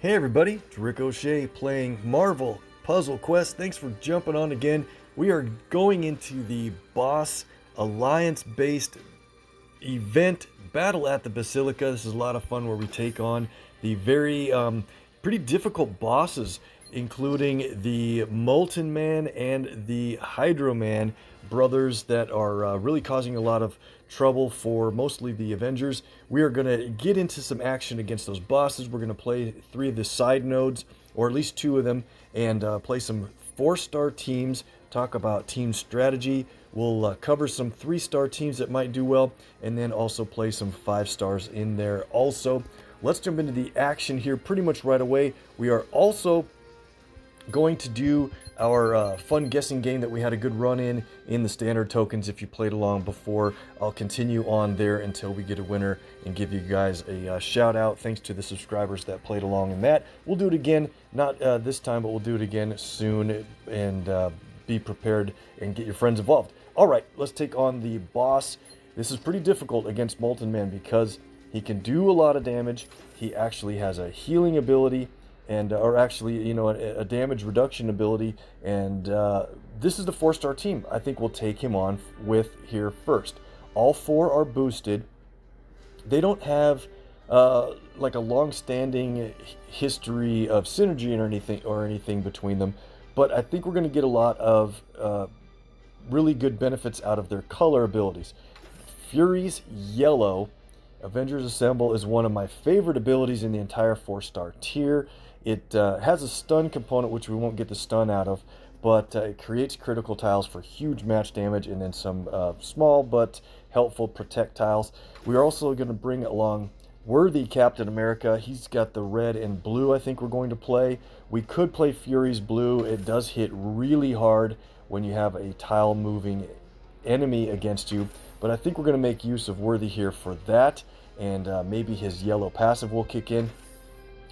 Hey everybody, it's Rick O'Shea playing Marvel Puzzle Quest. Thanks for jumping on again. We are going into the boss alliance-based event, Battle at the Basilica. This is a lot of fun where we take on the very pretty difficult bosses, including the Molten Man and the Hydro Man brothers that are really causing a lot of trouble for mostly the Avengers. We are going to get into some action against those bosses. We're going to play three of the side nodes, or at least two of them, and play some 4-star teams, talk about team strategy. We'll cover some 3-star teams that might do well, and then also play some 5-stars in there also. Let's jump into the action here pretty much right away. We are also going to do our fun guessing game that we had a good run in the standard tokens. If you played along before, I'll continue on there until we get a winner and give you guys a shout out. Thanks to the subscribers that played along in that. We'll do it again, not this time, but we'll do it again soon, and be prepared and get your friends involved. All right, let's take on the boss. This is pretty difficult against Molten Man because he can do a lot of damage. He actually has a healing ability, and or actually, you know, a damage reduction ability, and this is the 4-star team I think we'll take him on with here first. All four are boosted. They don't have like a long-standing history of synergy or anything between them, but I think we're going to get a lot of really good benefits out of their color abilities. Fury's yellow, Avengers Assemble, is one of my favorite abilities in the entire 4-star tier. It has a stun component, which we won't get the stun out of, but it creates critical tiles for huge match damage, and then some small but helpful protect tiles. We're also going to bring along Worthy Captain America. He's got the red and blue I think we're going to play. We could play Fury's blue. It does hit really hard when you have a tile-moving enemy against you, but I think we're going to make use of Worthy here for that, and maybe his yellow passive will kick in.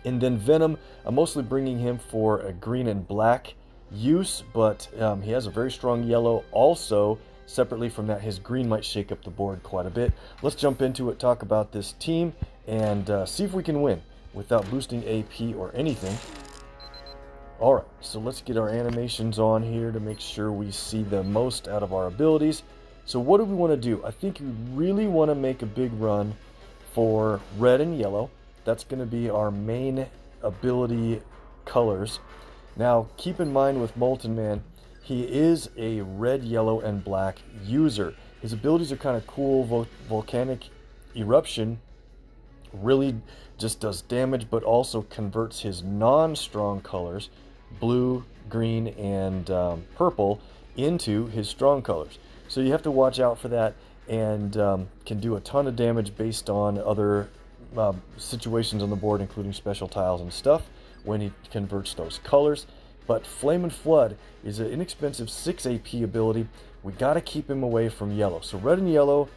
And then Venom, I'm mostly bringing him for a green and black use, but he has a very strong yellow also. Separately from that, his green might shake up the board quite a bit. Let's jump into it, talk about this team, and see if we can win without boosting AP or anything. Alright, so let's get our animations on here to make sure we see the most out of our abilities. So what do we want to do? I think you really want to make a big run for red and yellow. That's going to be our main ability colors. Now, keep in mind with Molten Man, he is a red, yellow, and black user. His abilities are kind of cool. Volcanic Eruption really just does damage, but also converts his non-strong colors, blue, green, and purple, into his strong colors. So you have to watch out for that, and can do a ton of damage based on other situations on the board, including special tiles and stuff, when he converts those colors. But Flame and Flood is an inexpensive 6 AP ability. We got to keep him away from yellow. So red and yellow,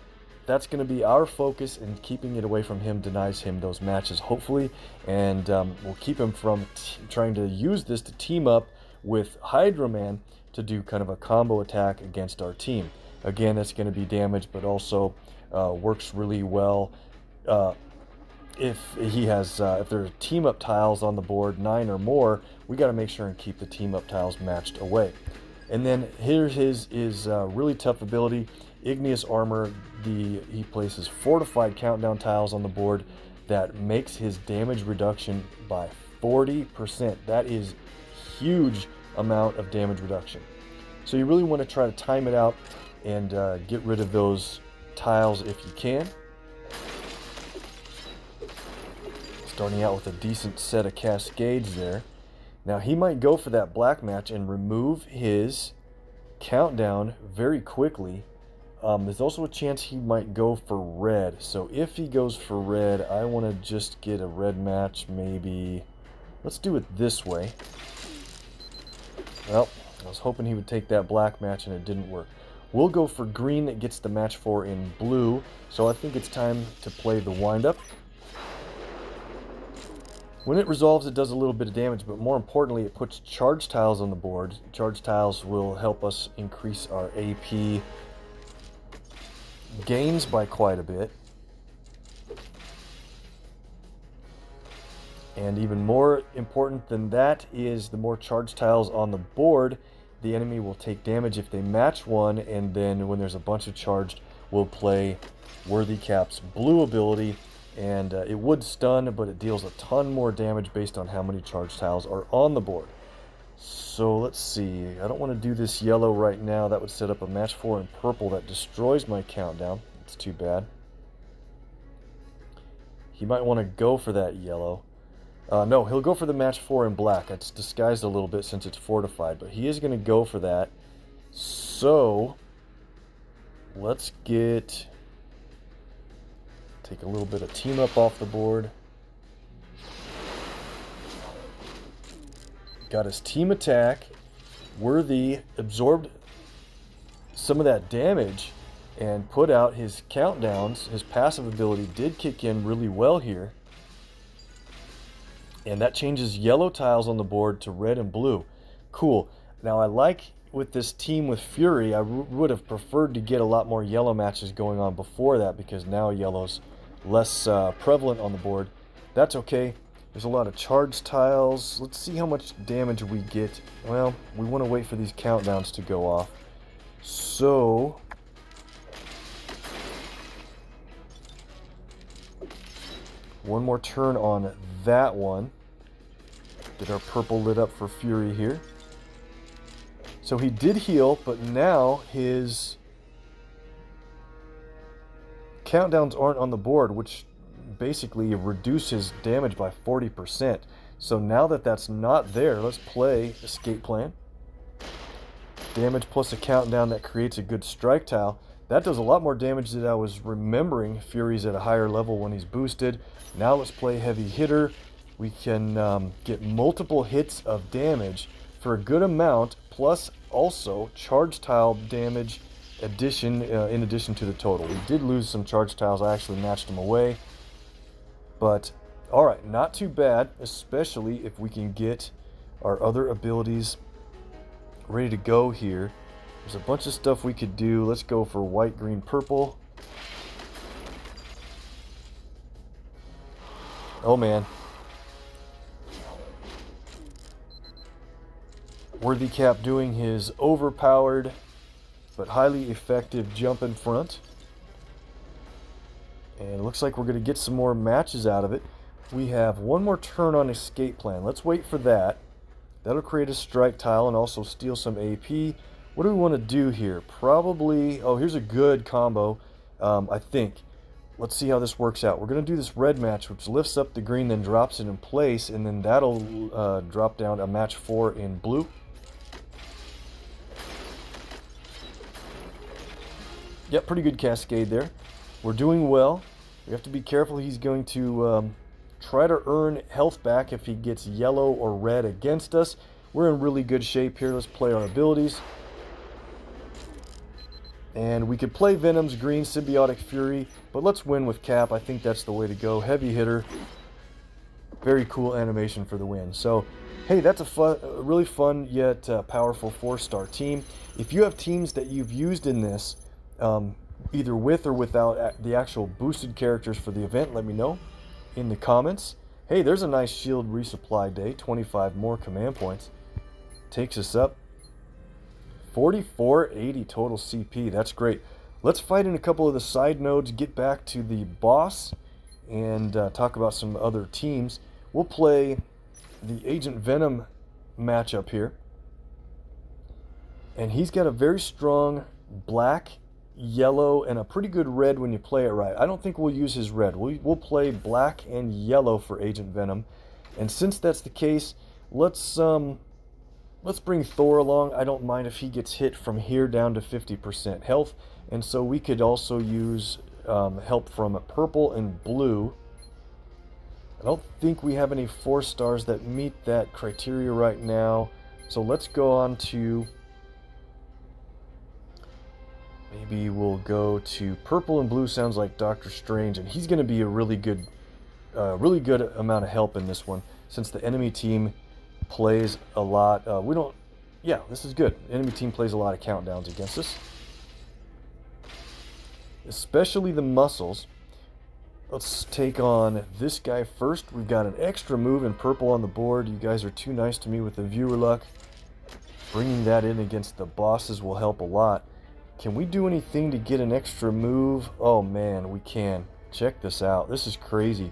that's going to be our focus, and keeping it away from him denies him those matches, hopefully. And we'll keep him from trying to use this to team up with Hydro Man to do kind of a combo attack against our team. Again, that's going to be damage, but also works really well if there are team up tiles on the board, 9 or more. We got to make sure and keep the team up tiles matched away. And then here is a really tough ability, Igneous Armor. He places fortified countdown tiles on the board that makes his damage reduction by 40%. That is huge amount of damage reduction. So you really want to try to time it out and get rid of those tiles if you can. Starting out with a decent set of cascades there. Now he might go for that black match and remove his countdown very quickly. There's also a chance he might go for red. So if he goes for red, I want to just get a red match maybe. Let's do it this way. Well, I was hoping he would take that black match, and it didn't work. We'll go for green. That gets the match for in blue. So I think it's time to play the wind-up. When it resolves, it does a little bit of damage, but more importantly, it puts charge tiles on the board. Charge tiles will help us increase our AP gains by quite a bit. And even more important than that is the more charge tiles on the board, the enemy will take damage if they match one, and then when there's a bunch of charged, we'll play Worthy Cap's blue ability, and it would stun, but it deals a ton more damage based on how many charge tiles are on the board. So let's see, I don't want to do this yellow right now. That would set up a match 4 in purple that destroys my countdown. It's too bad. He might want to go for that yellow. No, he'll go for the match 4 in black. It's disguised a little bit since it's fortified, but he is going to go for that. So let's take a little bit of team up off the board. Got his team attack. Worthy absorbed some of that damage and put out his countdowns. His passive ability did kick in really well here. And that changes yellow tiles on the board to red and blue. Cool. Now I like with this team with Fury, I would have preferred to get a lot more yellow matches going on before that, because now yellow's less prevalent on the board. That's okay. There's a lot of charge tiles. Let's see how much damage we get. Well, we want to wait for these countdowns to go off. So one more turn on that one. Get our purple lit up for Fury here. So he did heal, but now his countdowns aren't on the board, which basically reduces damage by 40%. So now that that's not there, let's play Escape Plan. Damage plus a countdown that creates a good strike tile. That does a lot more damage than I was remembering. Fury's at a higher level when he's boosted. Now let's play Heavy Hitter. We can get multiple hits of damage for a good amount, plus also charge tile damage in addition to the total. We did lose some charge tiles. I actually matched them away. But, alright, not too bad, especially if we can get our other abilities ready to go here. There's a bunch of stuff we could do. Let's go for white, green, purple. Oh, man. Worthy Cap doing his overpowered but highly effective jump in front. And it looks like we're going to get some more matches out of it. We have one more turn on Escape Plan. Let's wait for that. That'll create a strike tile and also steal some AP. What do we want to do here? Probably... oh, here's a good combo, I think. Let's see how this works out. We're going to do this red match, which lifts up the green, then drops it in place, and then that'll drop down a match 4 in blue. Yep, pretty good cascade there. We're doing well. We have to be careful. He's going to try to earn health back if he gets yellow or red against us. We're in really good shape here. Let's play our abilities. And we could play Venom's green Symbiotic Fury, but let's win with Cap. I think that's the way to go. Heavy Hitter. Very cool animation for the win. So, hey, that's a really fun yet powerful 4-star team. If you have teams that you've used in this, either with or without the actual boosted characters for the event, let me know in the comments. Hey, there's a nice shield resupply day, 25 more command points. Takes us up 4480 total CP. That's great. Let's fight in a couple of the side nodes, get back to the boss, and talk about some other teams. We'll play the Agent Venom matchup here. And he's got a very strong black, yellow, and a pretty good red when you play it right. I don't think we'll use his red. We'll play black and yellow for Agent Venom. And since that's the case, let's bring Thor along. I don't mind if he gets hit from here down to 50% health. And so we could also use help from purple and blue. I don't think we have any 4-stars that meet that criteria right now. So let's go on to... maybe we'll go to purple and blue. Sounds like Doctor Strange, and he's going to be a really good amount of help in this one since the enemy team plays a lot. Yeah, this is good. Enemy team plays a lot of countdowns against us, especially the muscles. Let's take on this guy first. We've got an extra move in purple on the board. You guys are too nice to me with the viewer luck. Bringing that in against the bosses will help a lot. Can we do anything to get an extra move? Oh man, we can. Check this out. This is crazy.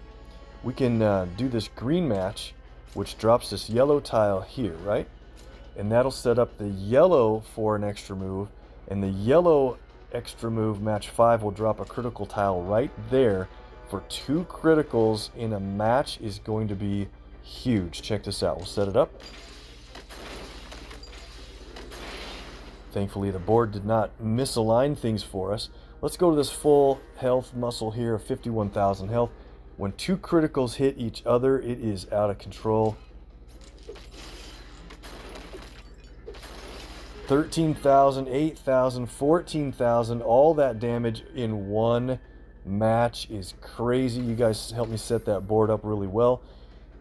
We can do this green match, which drops this yellow tile here, right? And that'll set up the yellow for an extra move. And the yellow extra move, match 5, will drop a critical tile right there for 2 criticals in a match is going to be huge. Check this out. We'll set it up. Thankfully, the board did not misalign things for us. Let's go to this full health muscle here of 51,000 health. When 2 criticals hit each other, it is out of control. 13,000, 8,000, 14,000, all that damage in one match is crazy. You guys helped me set that board up really well.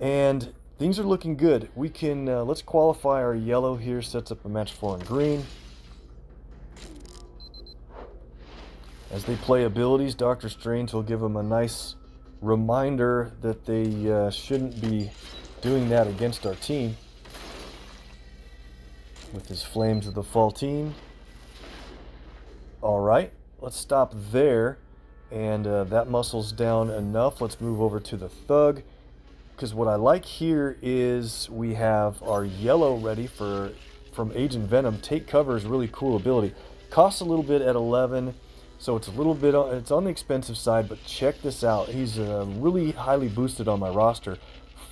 And things are looking good. We can, let's qualify our yellow here, sets up a match 4 in green. As they play abilities, Doctor Strange will give them a nice reminder that they shouldn't be doing that against our team. With his Flames of the Fall team. Alright, let's stop there. And that muscle's down enough. Let's move over to the thug. Because what I like here is we have our yellow ready from Agent Venom. Take cover is a really cool ability. Costs a little bit at 11, so it's a little bit it's on the expensive side. But check this out. He's really highly boosted on my roster.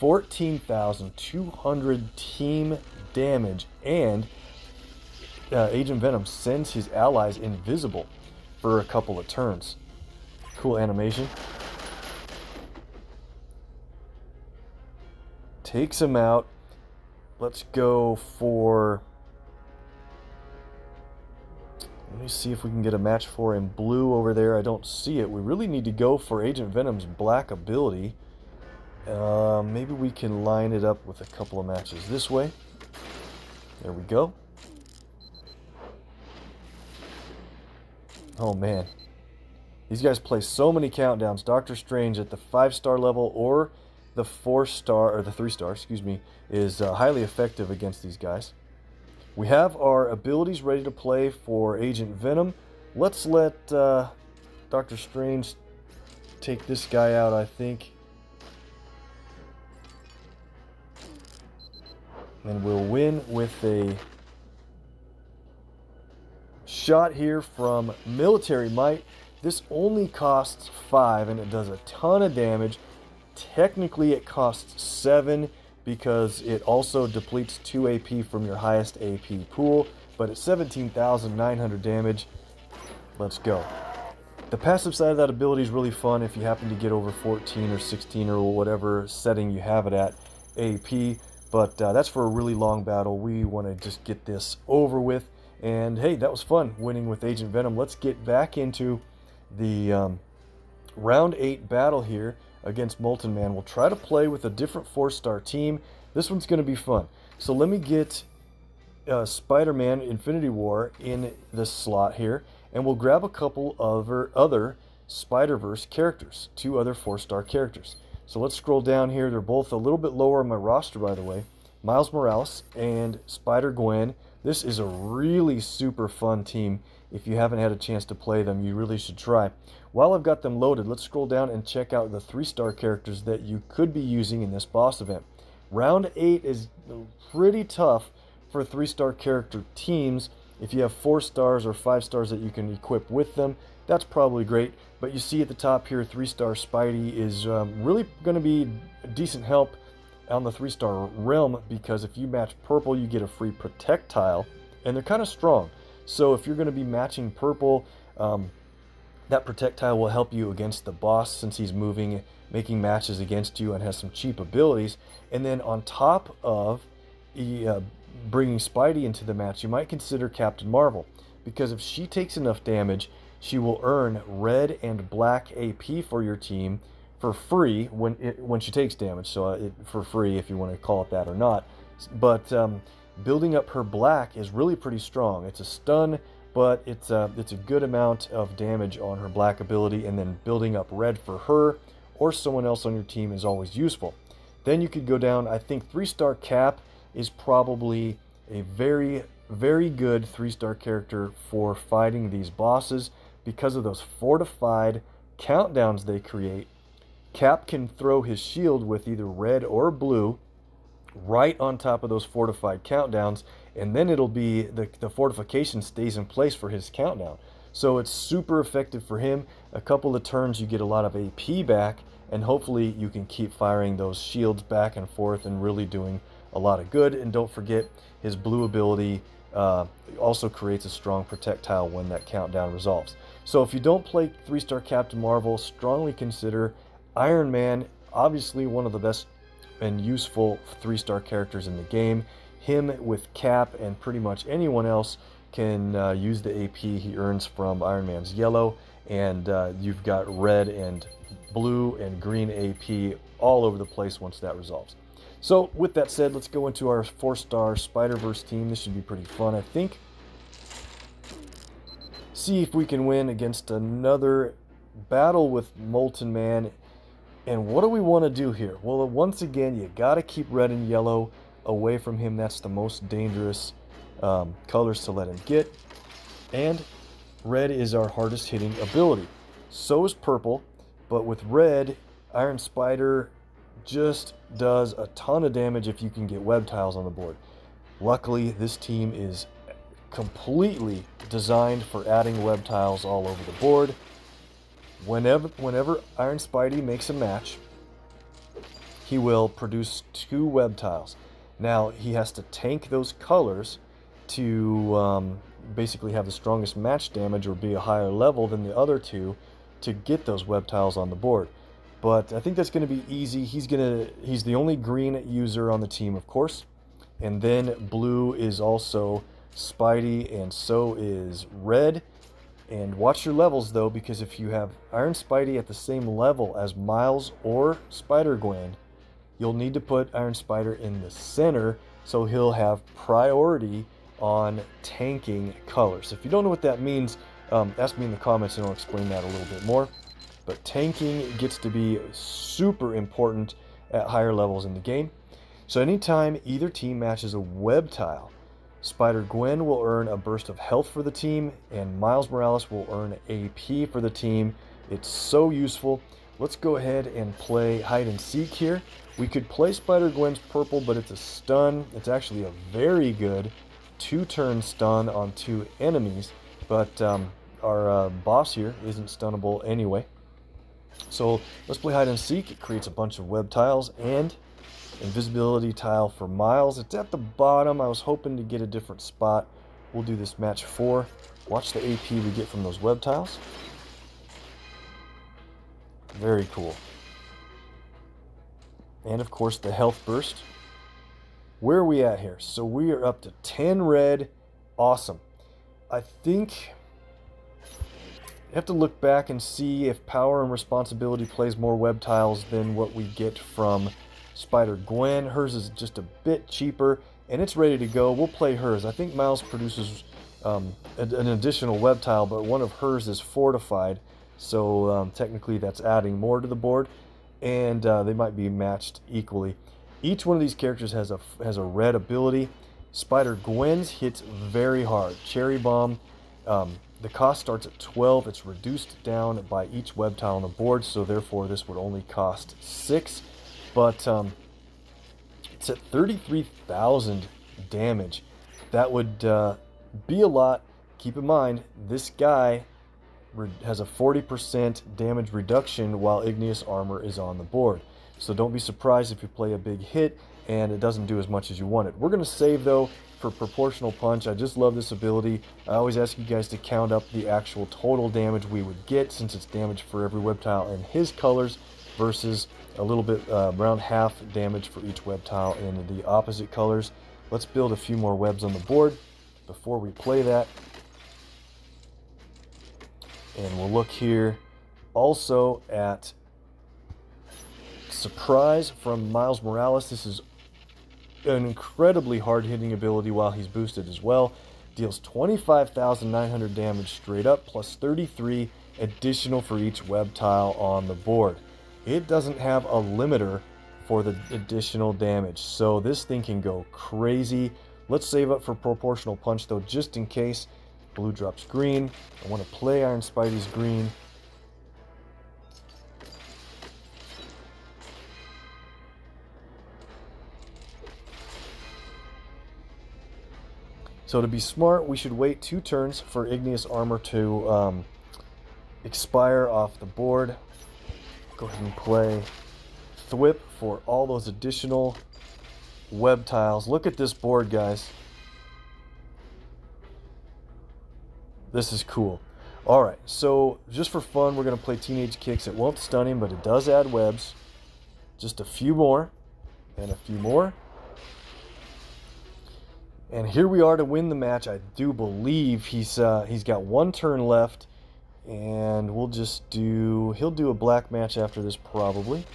14,200 team damage, and Agent Venom sends his allies invisible for a couple of turns. Cool animation. Takes him out. Let's go for... Let me see if we can get a match 4 in blue over there. I don't see it. We really need to go for Agent Venom's black ability. Maybe we can line it up with a couple of matches this way. There we go. Oh man. These guys play so many countdowns. Doctor Strange at the 5-star level or the 4-star, or the 3-star, excuse me, is highly effective against these guys. We have our abilities ready to play for Agent Venom. Let's let Doctor Strange take this guy out, I think. And we'll win with a shot here from Military Might. This only costs 5, and it does a ton of damage. Technically, it costs 7 because it also depletes 2 AP from your highest AP pool, but it's 17,900 damage. Let's go. The passive side of that ability is really fun if you happen to get over 14 or 16 or whatever setting you have it at AP, but that's for a really long battle. We want to just get this over with. And hey, that was fun winning with Agent Venom. Let's get back into the round 8 battle here against Molten Man. We'll try to play with a different 4-star team. This one's going to be fun. So let me get Spider-Man Infinity War in this slot here, and we'll grab a couple other Spider-Verse characters, 2 other 4-star characters. So let's scroll down here. They're both a little bit lower on my roster, by the way. Miles Morales and Spider-Gwen. This is a really super fun team. If you haven't had a chance to play them, you really should try. While I've got them loaded, let's scroll down and check out the 3-star characters that you could be using in this boss event. Round 8 is pretty tough for 3-star character teams. If you have 4 stars or 5 stars that you can equip with them, that's probably great. But you see at the top here, 3-star Spidey is really going to be a decent help on the 3-star realm, because if you match purple, you get a free protect tile, and they're kind of strong. So if you're going to be matching purple, that protect tile will help you against the boss, since he's moving, making matches against you and has some cheap abilities. And then on top of bringing Spidey into the match, you might consider Captain Marvel, because if she takes enough damage, she will earn red and black AP for your team for free when she takes damage, so for free if you want to call it that or not. But building up her black is really pretty strong. It's a stun, but it's a good amount of damage on her black ability, and then building up red for her or someone else on your team is always useful. Then you could go down, I think 3-star Cap is probably a very, very good 3-star character for fighting these bosses because of those fortified countdowns they create. Cap can throw his shield with either red or blue right on top of those fortified countdowns, and then it'll be the fortification stays in place for his countdown. So it's super effective for him. A couple of turns you get a lot of AP back, and hopefully you can keep firing those shields back and forth and really doing a lot of good. And don't forget his blue ability also creates a strong projectile when that countdown resolves. So if you don't play 3-star Captain Marvel, strongly consider Iron Man, obviously one of the best and useful 3-star characters in the game. Him with Cap and pretty much anyone else can use the AP he earns from Iron Man's yellow, and you've got red and blue and green AP all over the place once that resolves. So with that said, let's go into our 4-star Spider-Verse team. This should be pretty fun, I think. See if we can win against another battle with Molten Man. And what do we want to do here? Well, once again, you got to keep red and yellow away from him. That's the most dangerous colors to let him get. And red is our hardest hitting ability. So is purple, but with red, Iron Spider just does a ton of damage if you can get web tiles on the board. Luckily, this team is completely designed for adding web tiles all over the board. Whenever Iron Spidey makes a match, he will produce 2 web tiles. Now, he has to tank those colors to basically have the strongest match damage or be a higher level than the other two to get those web tiles on the board. But I think that's going to be easy. He's the only green user on the team, of course. And then blue is also Spidey, and so is red. And watch your levels, though, because if you have Iron Spidey at the same level as Miles or Spider-Gwen, you'll need to put Iron Spider in the center so he'll have priority on tanking colors. If you don't know what that means, ask me in the comments and I'll explain that a little bit more. But tanking gets to be super important at higher levels in the game. So anytime either team matches a web tile, Spider-Gwen will earn a burst of health for the team, and Miles Morales will earn AP for the team. It's so useful. Let's go ahead and play Hide and Seek here. We could play Spider-Gwen's purple, but it's a stun. It's actually a very good 2-turn stun on 2 enemies, but our boss here isn't stunnable anyway. So let's play Hide and Seek. It creates a bunch of web tiles and invisibility tile for Miles. It's at the bottom. I was hoping to get a different spot. We'll do this match 4. Watch the AP we get from those web tiles. Very cool. And of course the health burst. Where are we at here? So we are up to 10 red. Awesome. I think I have to look back and see if power and responsibility plays more web tiles than what we get from Spider-Gwen. Hers is just a bit cheaper, and it's ready to go. We'll play hers. I think Miles produces an additional web tile, but one of hers is fortified, so technically that's adding more to the board, and they might be matched equally. Each one of these characters has a red ability. Spider-Gwen's hits very hard. Cherry Bomb. The cost starts at 12. It's reduced down by each web tile on the board, so therefore this would only cost 6. But it's at 33,000 damage. That would be a lot. Keep in mind, this guy has a 40% damage reduction while Igneous Armor is on the board. So don't be surprised if you play a big hit and it doesn't do as much as you wanted. We're going to save, though, for Proportional Punch. I just love this ability. I always ask you guys to count up the actual total damage we would get, since it's damage for every web tile and his colors, versus a little bit around half damage for each web tile in the opposite colors. Let's build a few more webs on the board before we play that. And we'll look here also at Surprise from Miles Morales. This is an incredibly hard-hitting ability while he's boosted as well. Deals 25,900 damage straight up, plus 33 additional for each web tile on the board. it doesn't have a limiter for the additional damage, so this thing can go crazy. Let's save up for Proportional Punch though, just in case. Blue drops green. I want to play Iron Spidey's green. So to be smart, we should wait 2 turns for Igneous Armor to expire off the board. Go ahead and play Thwip for all those additional web tiles. Look at this board, guys. This is cool. Alright, so just for fun, we're going to play Teenage Kicks. It won't stun him, but it does add webs. Just a few more, and a few more. And here we are to win the match. I do believe he's got 1 turn left, and we'll just do... he'll do a black match after this, probably.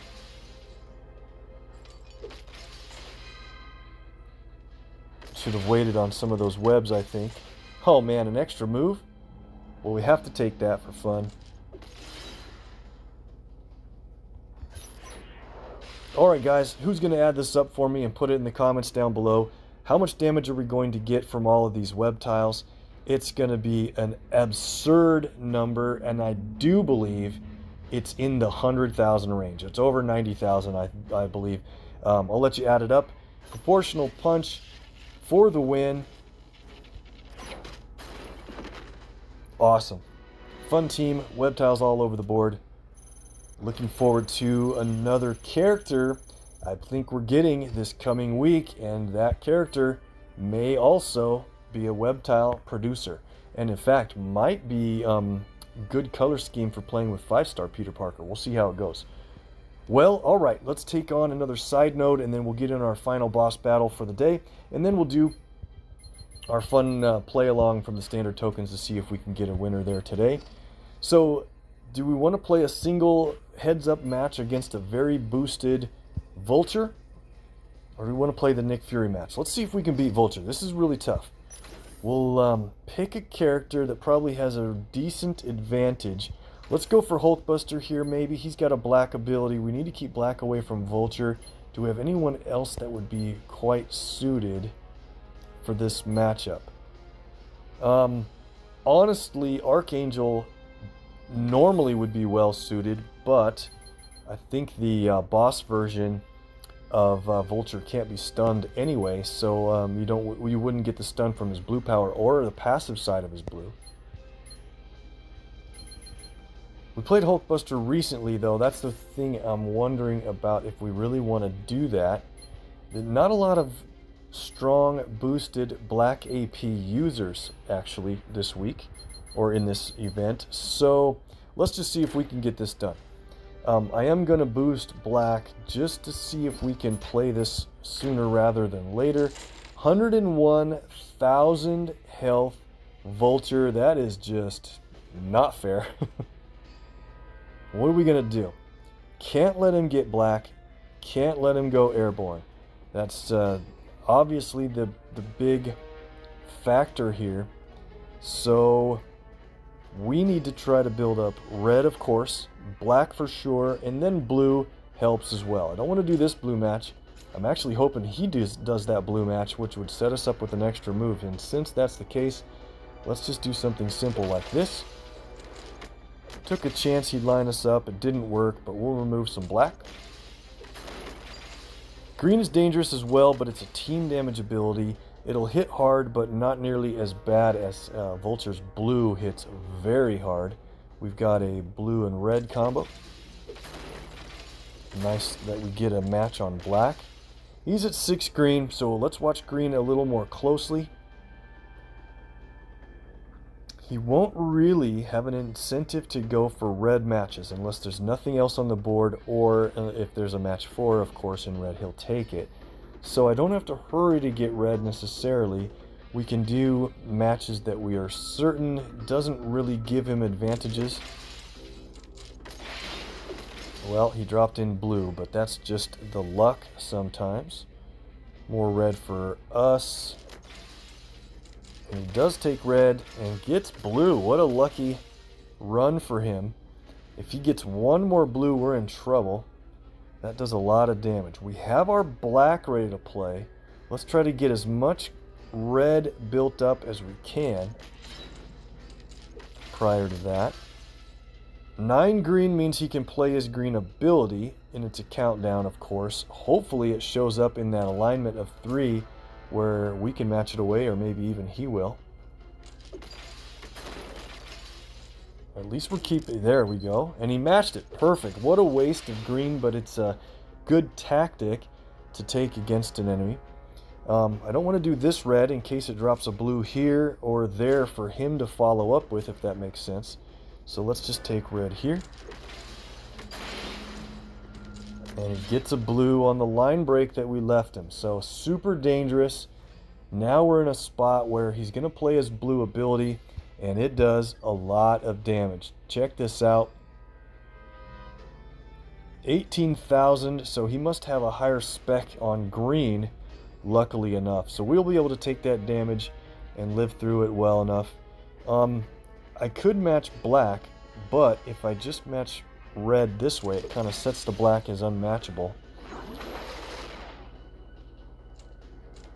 Should have waited on some of those webs, I think. Oh man, an extra move? Well, we have to take that for fun. Alright guys, who's going to add this up for me and put it in the comments down below? How much damage are we going to get from all of these web tiles? It's going to be an absurd number, and I do believe it's in the 100,000 range. It's over 90,000, I believe. I'll let you add it up. Proportional Punch for the win. Awesome. Fun team, web tiles all over the board. Looking forward to another character I think we're getting this coming week, and that character may also be a web tile producer, and in fact might be good color scheme for playing with 5-star Peter Parker. We'll see how it goes. Well, alright, let's take on another side node, and then we'll get in our final boss battle for the day, and then we'll do our fun play along from the standard tokens to see if we can get a winner there today. So do we want to play a single heads up match against a very boosted Vulture, or do we want to play the Nick Fury match? Let's see if we can beat Vulture. This is really tough. We'll pick a character that probably has a decent advantage. Let's go for Hulkbuster here, maybe. He's got a black ability. We need to keep black away from Vulture. Do we have anyone else that would be quite suited for this matchup? Honestly, Archangel normally would be well suited, but I think the boss version of Vulture can't be stunned anyway, so you wouldn't get the stun from his blue power or the passive side of his blue. We played Hulkbuster recently, though. That's the thing I'm wondering about, if we really want to do that. Not a lot of strong boosted black AP users actually this week or in this event, so let's just see if we can get this done. I am going to boost black just to see if we can play this sooner rather than later. 101,000 health Vulture. That is just not fair. What are we going to do? Can't let him get black. Can't let him go airborne. That's obviously the big factor here. So we need to try to build up red, of course, black for sure, and then blue helps as well. I don't want to do this blue match. I'm actually hoping he does that blue match, which would set us up with an extra move, and since that's the case, let's just do something simple like this. Took a chance he'd line us up. It didn't work, but we'll remove some black. Green is dangerous as well, but it's a team damage ability. It'll hit hard, but not nearly as bad as Vulture's blue hits very hard. We've got a blue and red combo. Nice that we get a match on black. He's at 6 green, so let's watch green a little more closely. He won't really have an incentive to go for red matches unless there's nothing else on the board, or if there's a match 4, of course, in red, he'll take it. So I don't have to hurry to get red necessarily. We can do matches that we are certain doesn't really give him advantages. Well, he dropped in blue, but that's just the luck sometimes. More red for us. And he does take red and gets blue. What a lucky run for him. If he gets one more blue, we're in trouble. That does a lot of damage. We have our black ready to play. Let's try to get as much red built up as we can prior to that. 9 green means he can play his green ability, and it's a countdown, of course. Hopefully it shows up in that alignment of 3 where we can match it away, or maybe even he will. At least we're keeping... There we go. And he matched it. Perfect. What a waste of green, but it's a good tactic to take against an enemy. I don't want to do this red in case it drops a blue here or there for him to follow up with, if that makes sense. So let's just take red here. And he gets a blue on the line break that we left him. So super dangerous. Now we're in a spot where he's going to play his blue ability. And it does a lot of damage. Check this out. 18,000. So he must have a higher spec on green, luckily enough. So we'll be able to take that damage and live through it well enough. I could match black, but if I just match red this way, it kind of sets the black as unmatchable.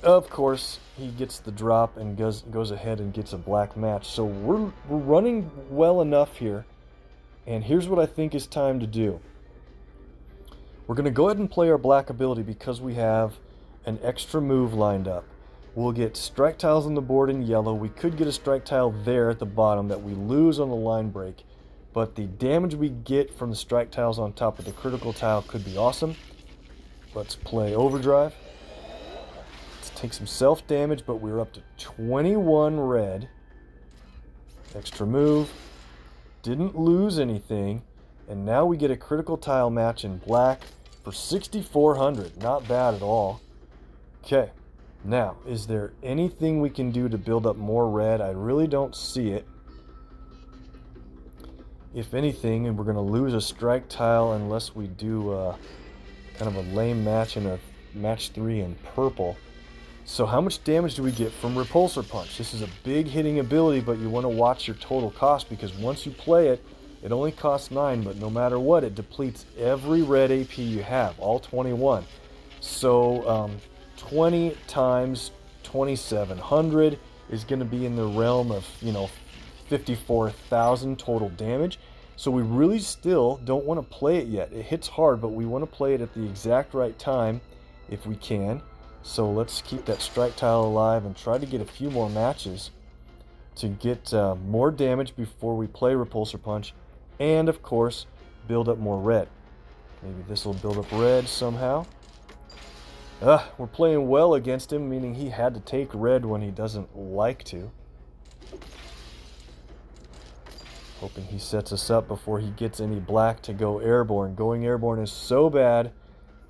Of course, he gets the drop and goes ahead and gets a black match. So we're running well enough here, and here's what I think is time to do. We're going to go ahead and play our black ability because we have an extra move lined up. We'll get strike tiles on the board in yellow. We could get a strike tile there at the bottom that we lose on the line break, but the damage we get from the strike tiles on top of the critical tile could be awesome. Let's play Overdrive. Let's take some self damage, but we're up to 21 red. Extra move. Didn't lose anything, and now we get a critical tile match in black for 6,400. Not bad at all. Okay. Now, is there anything we can do to build up more red? I really don't see it. If anything, and we're going to lose a strike tile unless we do kind of a lame match in a match 3 in purple. So how much damage do we get from Repulsor Punch? This is a big hitting ability, but you want to watch your total cost because once you play it, it only costs 9, but no matter what, it depletes every red AP you have, all 21. So, 20 times 2,700 is going to be in the realm of, 54,000 total damage. So we really still don't want to play it yet. It hits hard, but we want to play it at the exact right time if we can. So let's keep that strike tile alive and try to get a few more matches to get more damage before we play Repulsor Punch. And, of course, build up more red. Maybe this will build up red somehow. We're playing well against him, meaning he had to take red when he doesn't like to. Hoping he sets us up before he gets any black to go airborne. Going airborne is so bad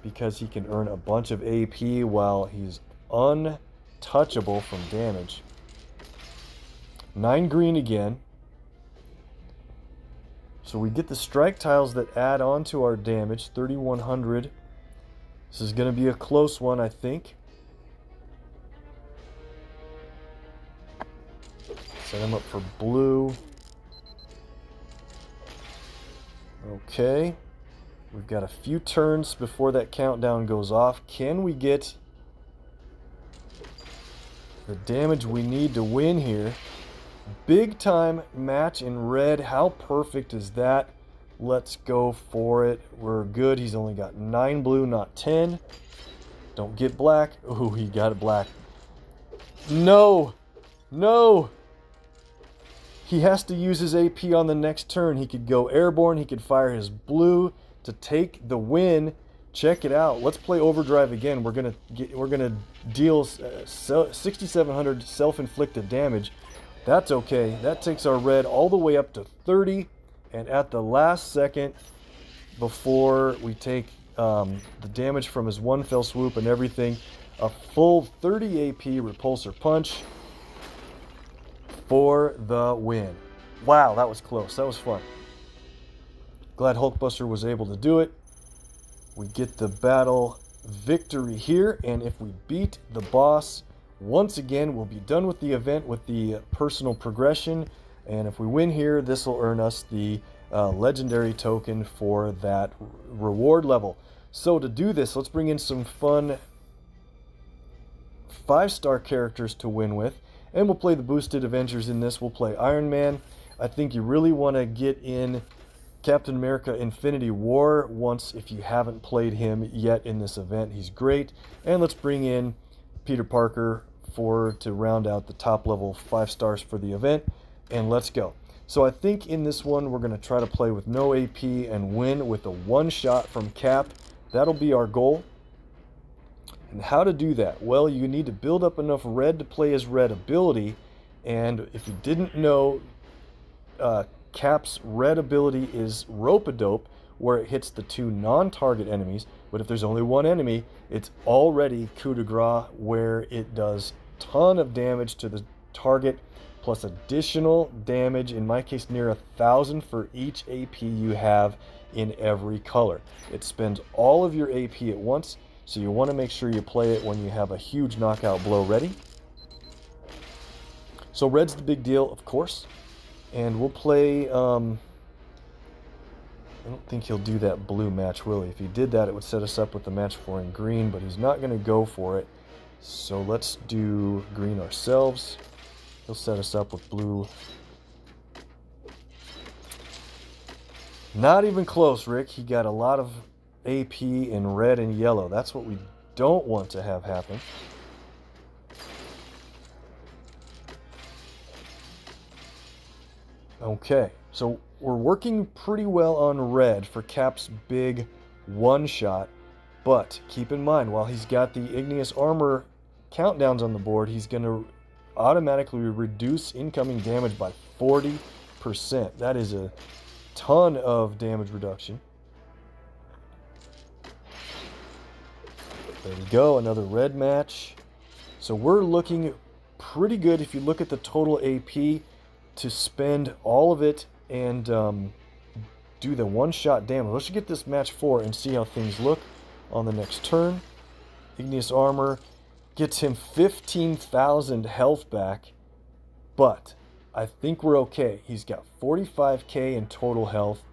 because he can earn a bunch of AP while he's untouchable from damage. 9 green again. So we get the strike tiles that add on to our damage, 3,100. This is going to be a close one, I think. Set him up for blue. Okay. We've got a few turns before that countdown goes off. Can we get the damage we need to win here? Big time match in red. How perfect is that? Let's go for it. We're good. He's only got 9 blue, not 10. Don't get black. Oh, he got a black. No! No! He has to use his AP on the next turn. He could go airborne. He could fire his blue to take the win. Check it out. Let's play Overdrive again. We're gonna deal 6,700 self-inflicted damage. That's okay. That takes our red all the way up to 30. And at the last second, before we take the damage from his one fell swoop and everything, a full 30 AP Repulsor Punch for the win. Wow, that was close. That was fun. Glad Hulkbuster was able to do it. We get the battle victory here, and if we beat the boss, once again, we'll be done with the event with the personal progression. And if we win here, this will earn us the legendary token for that reward level. So to do this, let's bring in some fun 5-star characters to win with, and we'll play the boosted Avengers in this. We'll play Iron Man. I think you really want to get in Captain America Infinity War once if you haven't played him yet in this event. He's great. And let's bring in Peter Parker to round out the top level 5 stars for the event, and let's go. So I think in this one we're going to try to play with no AP and win with a 1-shot from Cap. That'll be our goal. And how to do that? Well, you need to build up enough red to play his red ability, and if you didn't know, Cap's red ability is Rope-A-Dope, where it hits the 2 non-target enemies, but if there's only 1 enemy, it's already Coup de Grace, where it does ton of damage to the target, plus additional damage, in my case near 1,000 for each AP you have in every color. It spends all of your AP at once, so you want to make sure you play it when you have a huge knockout blow ready. So red's the big deal, of course, and we'll play... I don't think he'll do that blue match, will he? If he did that, it would set us up with the match for in green, but he's not going to go for it. So let's do green ourselves. He'll set us up with blue. Not even close, Rick. He got a lot of AP in red and yellow. That's what we don't want to have happen. Okay, so we're working pretty well on red for Cap's big 1-shot, but keep in mind, while he's got the Igneous Armor countdowns on the board, he's going to automatically reduce incoming damage by 40%. That is a ton of damage reduction. There we go, another red match. So we're looking pretty good if you look at the total AP to spend all of it and do the 1-shot damage. Let's get this match 4 and see how things look on the next turn. Igneous Armor gets him 15,000 health back, but I think we're okay. He's got 45k in total health.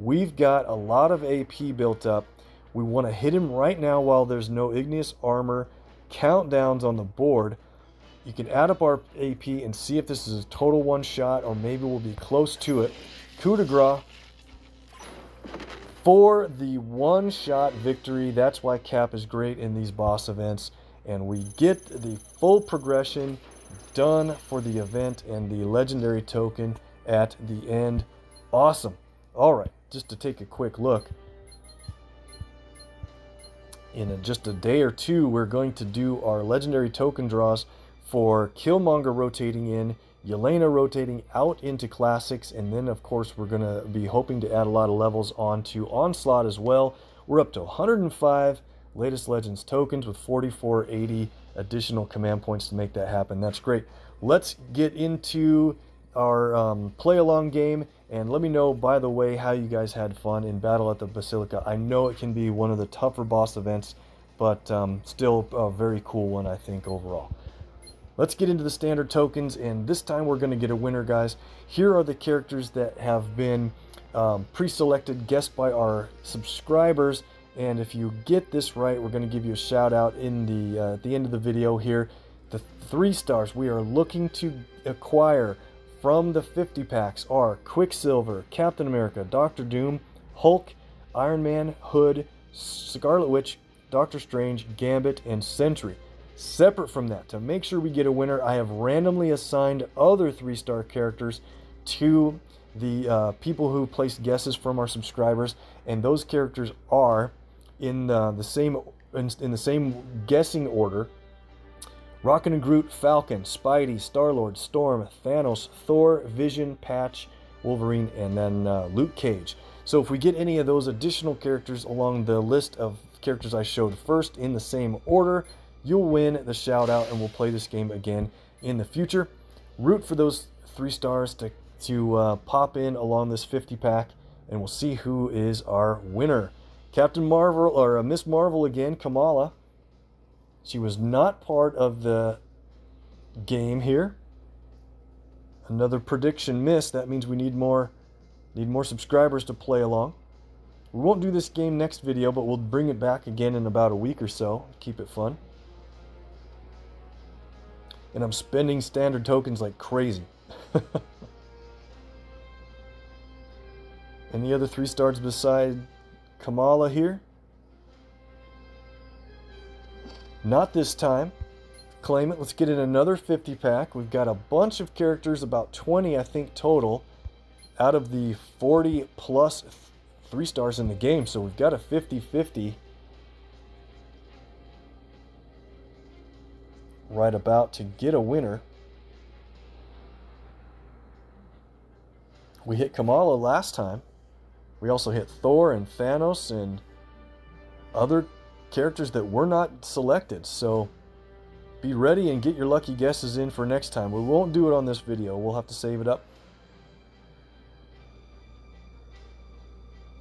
We've got a lot of AP built up. We want to hit him right now while there's no Igneous Armor countdowns on the board. You can add up our AP and see if this is a total 1-shot, or maybe we'll be close to it. Coup de Grace for the 1-shot victory. That's why Cap is great in these boss events. And we get the full progression done for the event and the legendary token at the end. Awesome. All right, just to take a quick look. In just a day or two, we're going to do our legendary token draws for Killmonger rotating in, Yelena rotating out into Classics, and then of course we're going to be hoping to add a lot of levels onto Onslaught as well. We're up to 105 latest Legends tokens with 4,480 additional command points to make that happen. That's great. Let's get into our play-along game, and let me know, by the way, how you guys had fun in Battle at the Basilica. I know it can be one of the tougher boss events, but still a very cool one, I think, overall. Let's get into the standard tokens, and this time we're going to get a winner, guys. Here are the characters that have been pre-selected, guessed by our subscribers, and if you get this right, we're going to give you a shout-out at the end of the video here. The 3 stars we are looking to acquire from the 50 packs are Quicksilver, Captain America, Doctor Doom, Hulk, Iron Man, Hood, Scarlet Witch, Doctor Strange, Gambit, and Sentry. Separate from that, to make sure we get a winner, I have randomly assigned other 3-star characters to the people who placed guesses from our subscribers, and those characters are in the same guessing order: Rocket and Groot, Falcon, Spidey, Star-Lord, Storm, Thanos, Thor, Vision, Patch, Wolverine, and then Luke Cage. So if we get any of those additional characters along the list of characters I showed first in the same order, you'll win the shout out, and we'll play this game again in the future. Root for those 3 stars to pop in along this 50 pack, and we'll see who is our winner. Captain Marvel, or Miss Marvel again, Kamala. She was not part of the game here. Another prediction miss. That means we need more Need more subscribers to play along. We won't do this game next video, but we'll bring it back again in about a week or so. Keep it fun. And I'm spending standard tokens like crazy. Any other 3 stars beside Kamala here? Not this time. Claim it. Let's get in another 50 pack. We've got a bunch of characters, about 20 I think total, out of the 40 plus 3 stars in the game, so we've got a 50-50 right about to get a winner. We hit Kamala last time. We also hit Thor and Thanos and other characters that were not selected, so be ready and get your lucky guesses in for next time. We won't do it on this video. We'll have to save it up.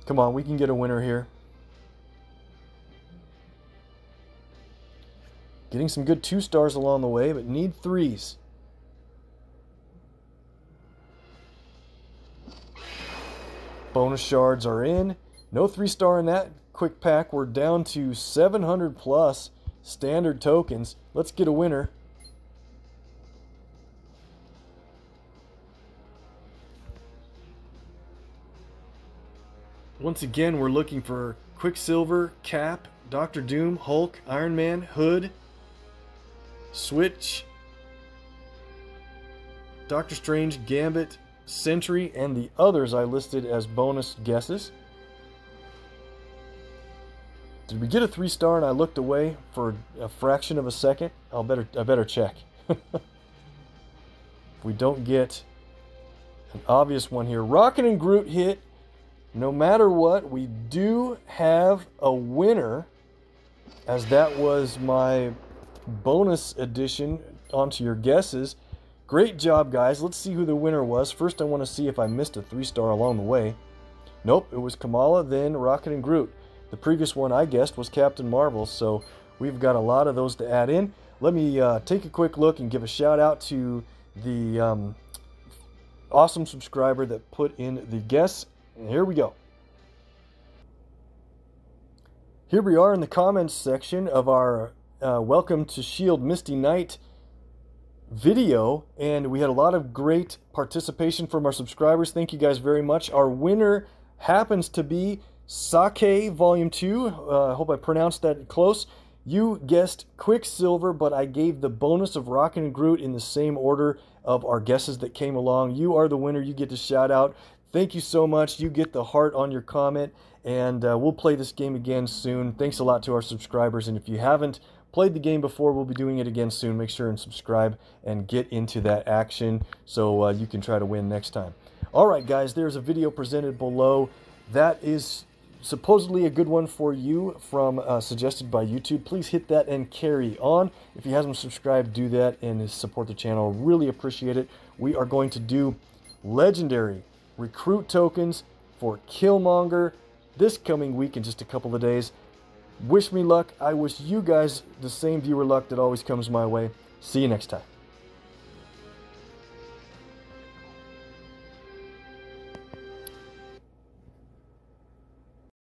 Come on, we can get a winner here. Getting some good 2 stars along the way, but need 3s. Bonus shards are in. No 3 star in that quick pack. We're down to 700 plus standard tokens. Let's get a winner. Once again, we're looking for Quicksilver, Cap, Doctor Doom, Hulk, Iron Man, Hood, Switch, Doctor Strange, Gambit, Sentry, and the others I listed as bonus guesses. Did we get a 3 star and I looked away for a fraction of a second? I better check. If we don't get an obvious one here. Rocket and Groot hit. No matter what, we do have a winner, as that was my bonus addition onto your guesses. Great job, guys. Let's see who the winner was. First, I want to see if I missed a 3 star along the way. Nope, it was Kamala, then Rocket and Groot. The previous one I guessed was Captain Marvel, so we've got a lot of those to add in. Let me take a quick look and give a shout out to the awesome subscriber that put in the guess. And here we go. Here we are in the comments section of our Welcome to Shield Misty Knight video, and we had a lot of great participation from our subscribers. Thank you guys very much. Our winner happens to be Sake Volume 2. I hope I pronounced that close. You guessed Quicksilver, but I gave the bonus of Rocket and Groot in the same order of our guesses that came along. You are the winner. You get to shout out. Thank you so much. You get the heart on your comment, and we'll play this game again soon. Thanks a lot to our subscribers, and if you haven't played the game before, we'll be doing it again soon. Make sure and subscribe and get into that action so you can try to win next time. All right, guys, there's a video presented below. That is supposedly a good one for you from suggested by YouTube. Please hit that and carry on. If you haven't subscribed, do that and support the channel. Really appreciate it. We are going to do legendary recruit tokens for Killmonger this coming week in just a couple of days. Wish me luck. I wish you guys the same viewer luck that always comes my way. See you next time.